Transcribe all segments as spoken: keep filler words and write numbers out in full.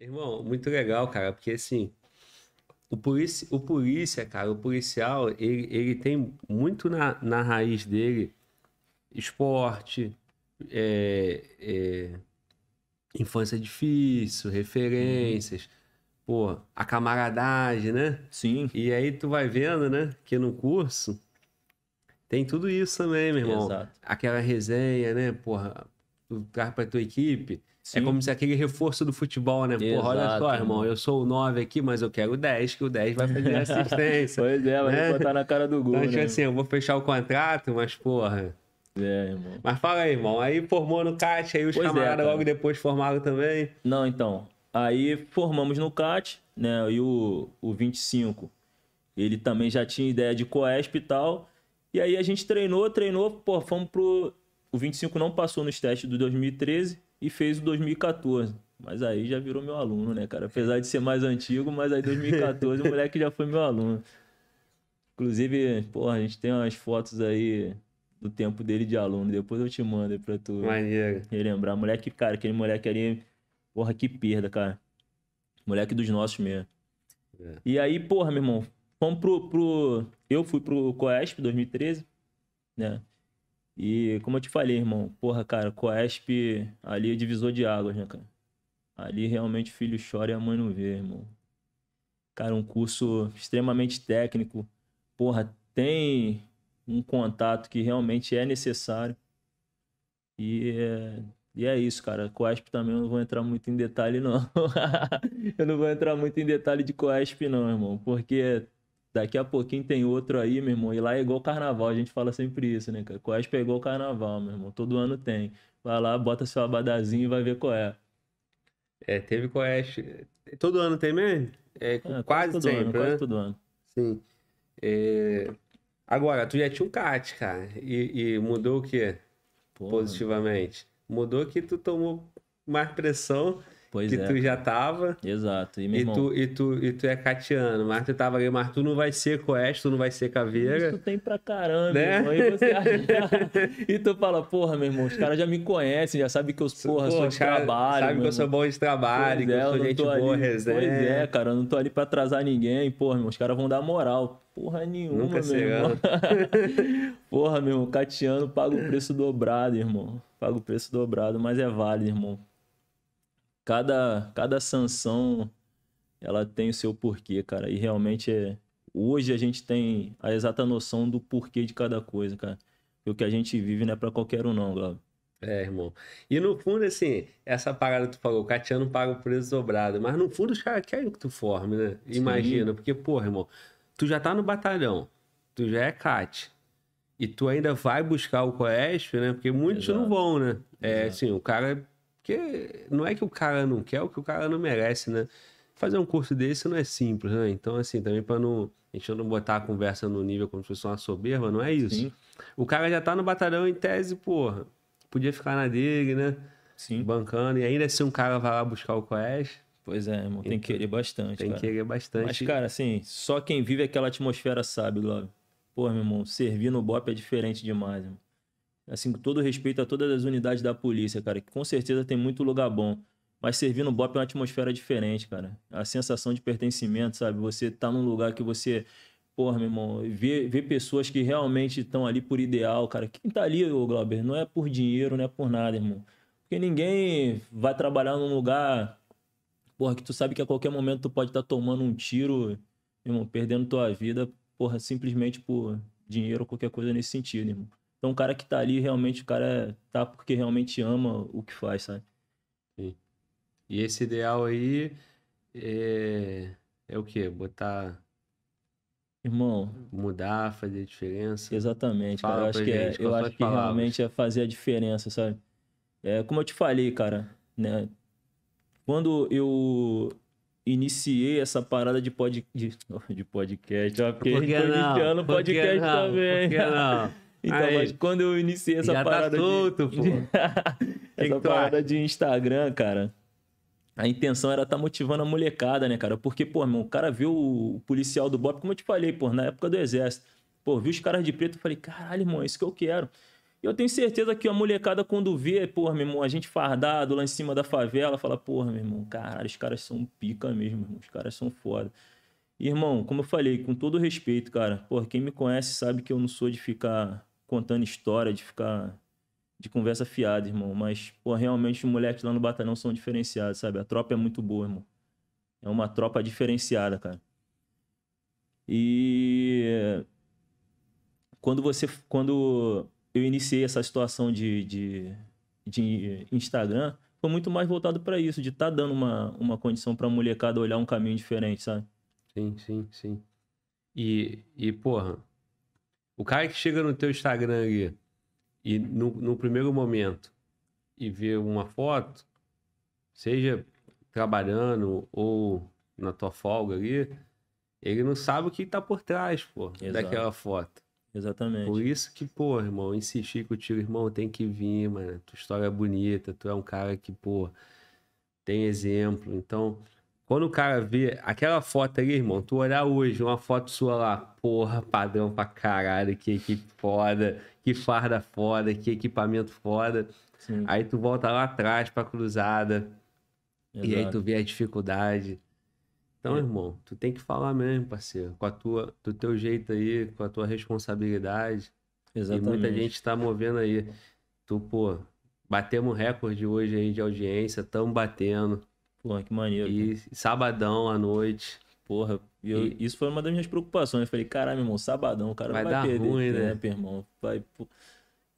Irmão, muito legal, cara, porque assim, o polícia, o polícia cara, o policial, ele, ele tem muito na, na raiz dele esporte, é, é, infância difícil, referências, uhum. pô, a camaradagem, né? Sim. E aí tu vai vendo, né, que no curso tem tudo isso também, meu irmão. Exato. Aquela resenha, né, porra, tu traz pra tua equipe. Sim. É como se aquele reforço do futebol, né? Porra, olha só, irmão, eu sou o nove aqui, mas eu quero o dez, que o dez vai fazer assistência. Pois é, vai né? botar na cara do gol, então, tipo né? assim, eu vou fechar o contrato, mas porra... É, irmão. Mas fala aí, irmão, aí formou no C A T, aí os pois camaradas é, logo depois formaram também? Não, então, aí formamos no C A T, né? E o, o vinte e cinco, ele também já tinha ideia de COESP e tal, e aí a gente treinou, treinou, pô, fomos pro... O vinte e cinco não passou nos testes do dois mil e treze, e fez o dois mil e quatorze. Mas aí já virou meu aluno, né, cara? Apesar de ser mais antigo, mas aí dois mil e quatorze o moleque já foi meu aluno. Inclusive, porra, a gente tem umas fotos aí do tempo dele de aluno. Depois eu te mando aí pra tu Maneiro. relembrar. Moleque, cara, aquele moleque ali... Porra, que perda, cara. Moleque dos nossos mesmo. É. E aí, porra, meu irmão, vamos pro... pro... Eu fui pro COESP dois mil e treze, né? E como eu te falei, irmão, porra, cara, COESP ali é divisor de águas, né, cara? Ali realmente o filho chora e a mãe não vê, irmão. Cara, um curso extremamente técnico, porra, tem um contato que realmente é necessário. E é, e é isso, cara. COESP também eu não vou entrar muito em detalhe, não. Eu não vou entrar muito em detalhe de COESP, não, irmão, porque... Daqui a pouquinho tem outro aí, meu irmão. E lá é igual carnaval, a gente fala sempre isso, né, cara? COESP é igual carnaval, meu irmão. Todo ano tem. Vai lá, bota seu abadazinho e vai ver qual é. É, teve COESP. Todo ano tem mesmo? É, é quase, quase todo sempre, ano, né? Quase todo ano. Sim. É... Agora, tu já tinha um C A T, cara. E, e mudou o quê? Porra, positivamente? Cara. Mudou que tu tomou mais pressão... Pois que é, tu cara. já tava. Exato. E, meu e, irmão, tu, e, tu, e tu é catiano, mas tu tava ali, mas tu não vai ser coeste, tu não vai ser caveira. Isso tu tem pra caramba, né? Meu irmão. E, você... e tu fala, porra, meu irmão, os caras já me conhecem, já sabem que eu porra, porra, sou de trabalho. Sabe que eu sou bom de trabalho, pois que é, eu sou gente boa, ali, resenha. Pois é, cara, eu não tô ali pra atrasar ninguém, porra, meu irmão, os caras vão dar moral. Porra nenhuma, Nunca meu irmão. Porra, meu irmão, catiano paga o preço dobrado, irmão. Paga o preço dobrado, mas é válido, irmão. Cada, cada sanção, ela tem o seu porquê, cara. E realmente, é hoje a gente tem a exata noção do porquê de cada coisa, cara. E o que a gente vive não é pra qualquer um, não, Glauber. É, irmão. E no fundo, assim, essa parada que tu falou, o Catiano paga o preço dobrado. Mas no fundo, os caras querem que tu forme, né? Imagina. Sim. Porque, porra, irmão, tu já tá no batalhão, tu já é Cat. E tu ainda vai buscar o COESP, né? Porque muitos Exato. não vão, né? É, Exato. assim, o cara... Porque não é que o cara não quer, é o que o cara não merece, né? Fazer um curso desse não é simples, né? Então, assim, também para não... A gente não botar a conversa no nível como se fosse uma soberba, não é isso. Sim. O cara já tá no batalhão em tese, porra. Podia ficar na dele, né? Sim. Bancando. E ainda assim um cara vai lá buscar o COESP. Pois é, irmão. Tem então, que querer bastante, Tem cara. que querer bastante. Mas, cara, assim, só quem vive aquela atmosfera sabe, Glauber. Pô, meu irmão, servir no BOPE é diferente demais, irmão. Assim, com todo respeito a todas as unidades da polícia, cara, que com certeza tem muito lugar bom. Mas servir no BOPE é uma atmosfera diferente, cara. A sensação de pertencimento, sabe? Você tá num lugar que você... Porra, meu irmão, vê, vê pessoas que realmente estão ali por ideal, cara. Quem tá ali, ô Glauber, não é por dinheiro, não é por nada, irmão. Porque ninguém vai trabalhar num lugar... Porra, que tu sabe que a qualquer momento tu pode estar tá tomando um tiro, irmão, perdendo tua vida, porra, simplesmente por dinheiro ou qualquer coisa nesse sentido, irmão. Então, o cara que tá ali, realmente, o cara tá porque realmente ama o que faz, sabe? Sim. E esse ideal aí é, é o quê? Botar... Irmão... Mudar, fazer diferença? Exatamente, Fala cara. Eu acho, que, é, eu acho que realmente é fazer a diferença, sabe? É, como eu te falei, cara, né? Quando eu... Iniciei essa parada de, pod... de... de podcast, ó, porque por que a gente tá iniciando podcast não? também. Por que não? Então, Aí, mas quando eu iniciei essa já parada. Tá solto, de... pô. essa que parada acha? de Instagram, cara, a intenção era estar tá motivando a molecada, né, cara? Porque, pô, meu, o cara viu o policial do BOPE, como eu te falei, pô, na época do Exército. Pô, viu os caras de preto, eu falei, caralho, irmão, é isso que eu quero. Eu tenho certeza que a molecada, quando vê, porra, meu irmão, a gente fardado lá em cima da favela, fala, porra, meu irmão, caralho, os caras são pica mesmo, meu irmão, os caras são foda. Irmão, como eu falei, com todo respeito, cara, porra, quem me conhece sabe que eu não sou de ficar contando história, de ficar de conversa fiada, irmão, mas, porra, realmente os moleques lá no batalhão são diferenciados, sabe? A tropa é muito boa, irmão. É uma tropa diferenciada, cara. E... Quando você... Quando... eu iniciei essa situação de, de, de Instagram, foi muito mais voltado para isso, de estar tá dando uma, uma condição para a molecada olhar um caminho diferente, sabe? Sim, sim, sim. E, e porra, o cara que chega no teu Instagram ali, e no, no primeiro momento, e vê uma foto, seja trabalhando ou na tua folga ali, ele não sabe o que tá por trás, porra, exato, daquela foto. Exatamente. Por isso que, pô, irmão, insistir contigo, irmão, tem que vir, mano. Tua história é bonita, tu é um cara que, pô, tem exemplo. Então, quando o cara vê aquela foto ali, irmão, tu olhar hoje uma foto sua lá, porra, padrão pra caralho, que equipe foda, que farda foda, que equipamento foda. Sim. Aí tu volta lá atrás pra cruzada. Exato. E aí tu vê a dificuldade. Então, irmão, tu tem que falar mesmo, parceiro, com a tua, do teu jeito aí, com a tua responsabilidade. Exatamente. E muita gente tá movendo aí. Tu, pô, batemos recorde hoje aí de audiência, tamo batendo. Porra, que maneiro. E cara, sabadão à noite. Porra, eu, e... isso foi uma das minhas preocupações. Eu falei, caralho, meu irmão, sabadão, o cara vai, vai dar perder ruim, né, tempo, irmão? Vai, pô...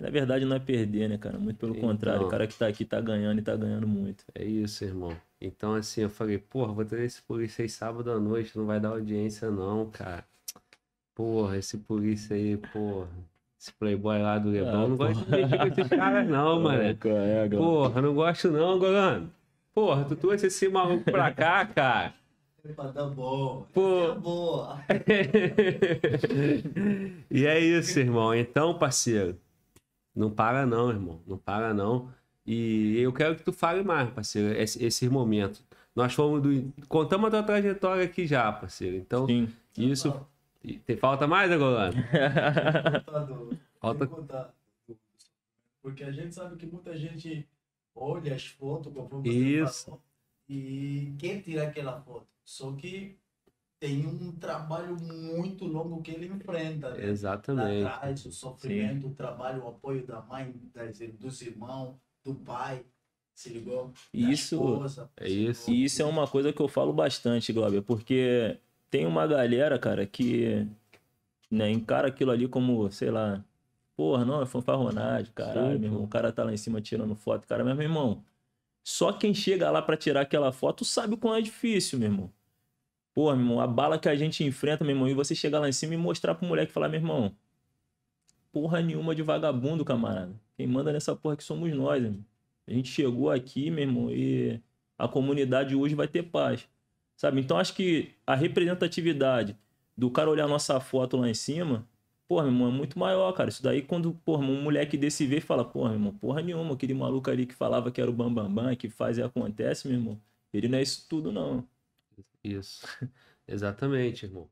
Na verdade, não é perder, né, cara? Muito pelo então, contrário, o cara que tá aqui tá ganhando e tá ganhando muito. É isso, irmão. Então, assim, eu falei, porra, vou trazer esse polícia aí sábado à noite, não vai dar audiência não, cara. Porra, esse polícia aí, porra, esse playboy lá do Lebron, ah, não gosto de mexer com esses caras não, mano. Porra, não gosto não, Golano. Porra, tu trouxe esse maluco pra cá, cara. Tá bom, tá bom. E é isso, irmão. Então, parceiro, não para não, irmão, não para não. E eu quero que tu fale mais, parceiro, esses esse momentos. Nós fomos do... Contamos a tua trajetória aqui já, parceiro. Então, sim, isso... Falta. Tem falta mais, né, Glauber? Falta... Contar. Porque a gente sabe que muita gente olha as fotos conforme você passa e quer tirar aquela foto. Só que tem um trabalho muito longo que ele enfrenta. Né? Exatamente. Atrás, o sofrimento, sim, o trabalho, o apoio da mãe, das, dos irmãos, do pai, se ligou? Isso, esposa, é isso. E isso é uma coisa que eu falo bastante, Glauber, porque tem uma galera, cara, que, né, encara aquilo ali como, sei lá, porra, não, é fanfarronagem, caralho, sim, meu irmão, o cara tá lá em cima tirando foto, cara, mas, meu irmão, só quem chega lá pra tirar aquela foto sabe o quão é difícil, meu irmão. Porra, meu irmão, a bala que a gente enfrenta, meu irmão, e você chegar lá em cima e mostrar pro moleque e falar, meu irmão, porra nenhuma de vagabundo, camarada. Quem manda nessa porra que somos nós, irmão. A gente chegou aqui, meu irmão, e a comunidade hoje vai ter paz, sabe? Então, acho que a representatividade do cara olhar nossa foto lá em cima, porra, meu irmão, é muito maior, cara. Isso daí, quando, porra, um moleque desse vê e fala, porra, meu irmão, porra nenhuma, aquele maluco ali que falava que era o bambambam, que faz e acontece, meu irmão, ele não é isso tudo, não. Isso, exatamente, irmão.